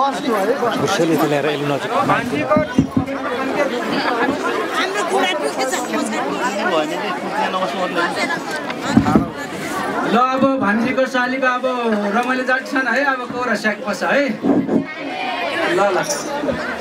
ल अब भान्जीको सालीको अब रमाइलो जान्छन् है। अब कोरा स्याक पछ है। ल ल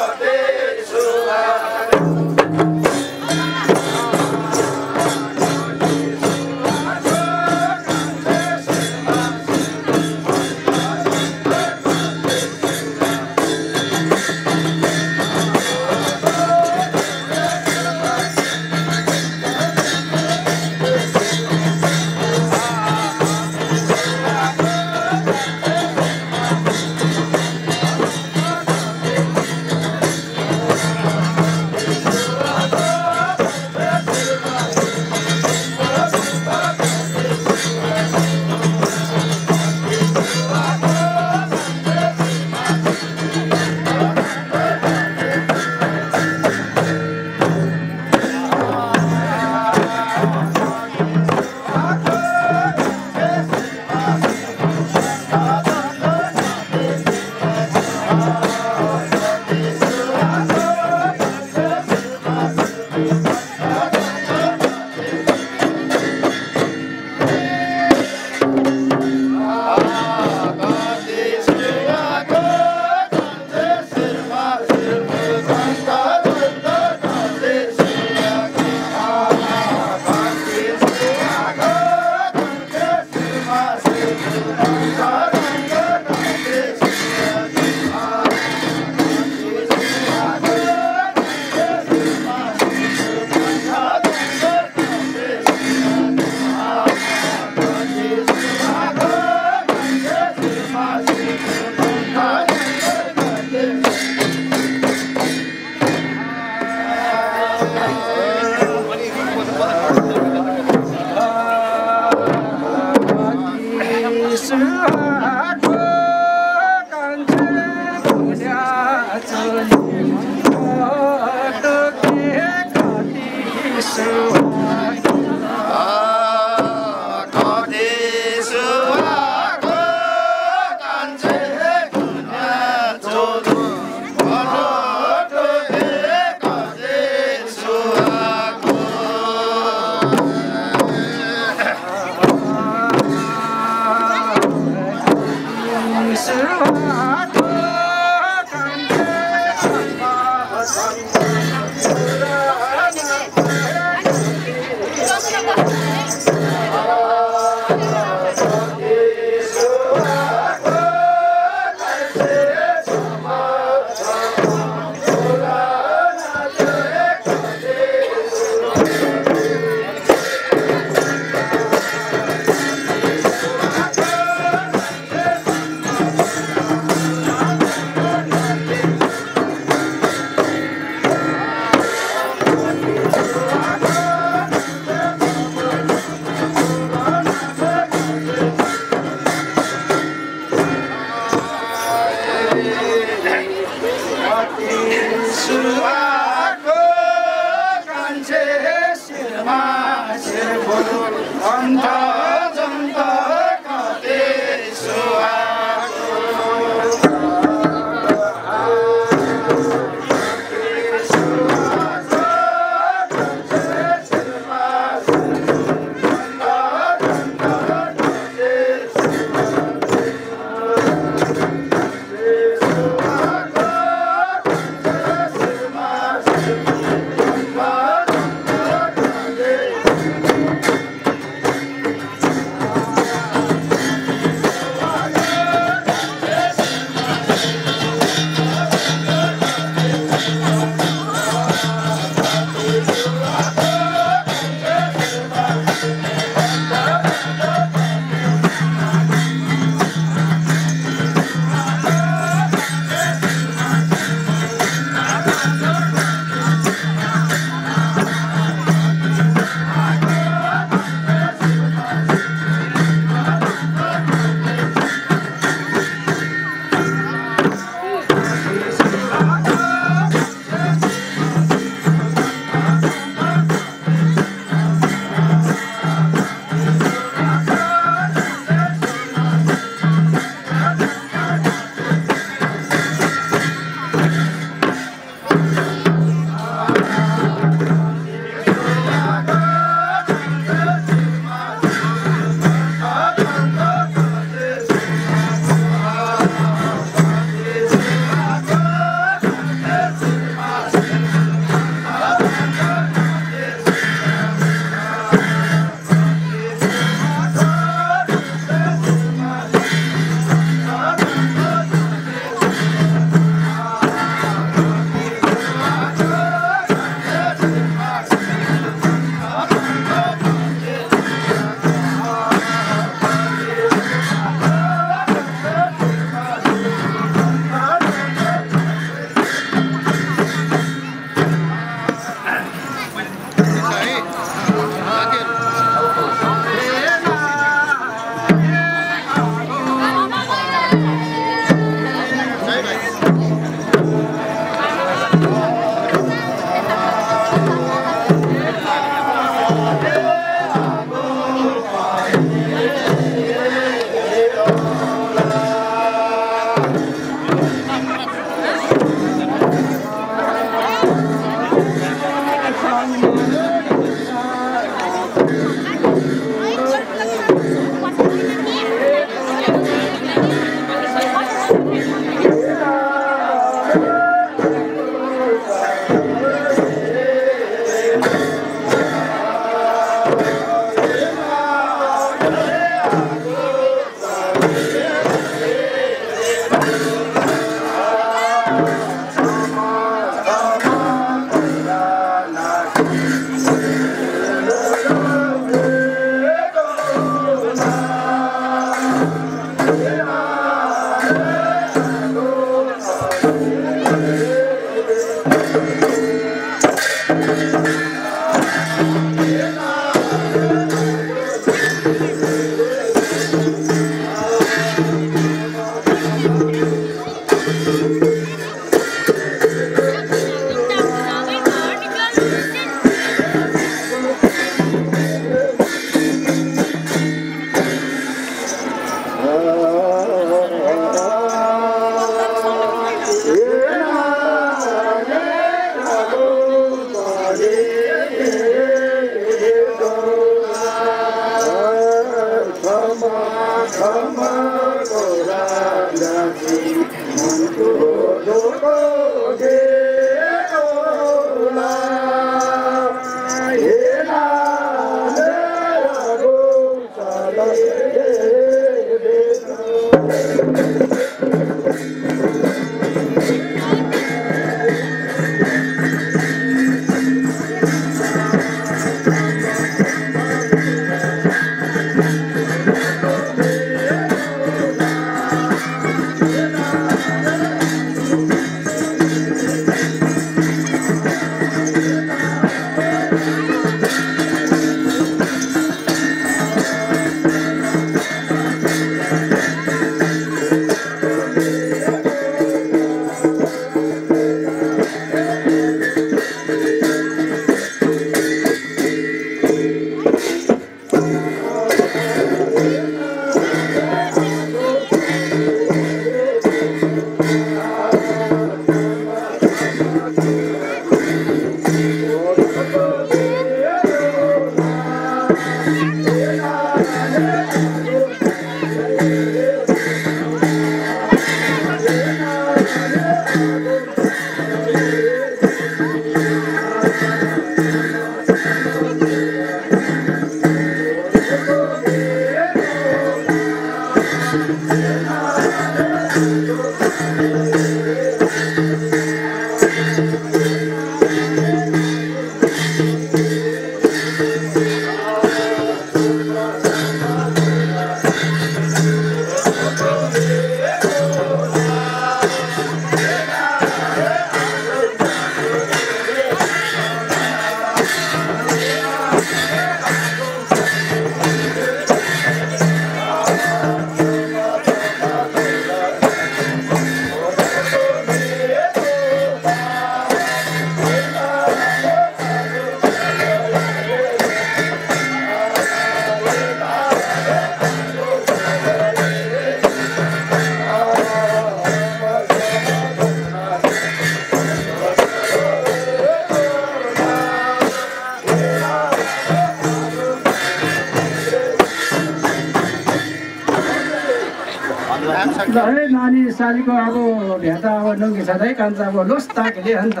है नानी सालीको अब भेटा अब डुङ्गी छँदै कान्छ अब लोस् ताकले हो नि त।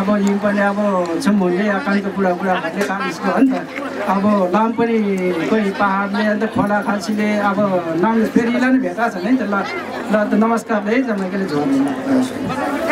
अब यो पनि अब छुम हुने कानको बुढा बुढा भन्ने काम यसको हो नि त। अब नाम पनि कोही पहाडले अन्त खोला खाल्सीले अब नाम फेरिला नि भेटा छ नि त। ल त नमस्कार है जमैकले झोल।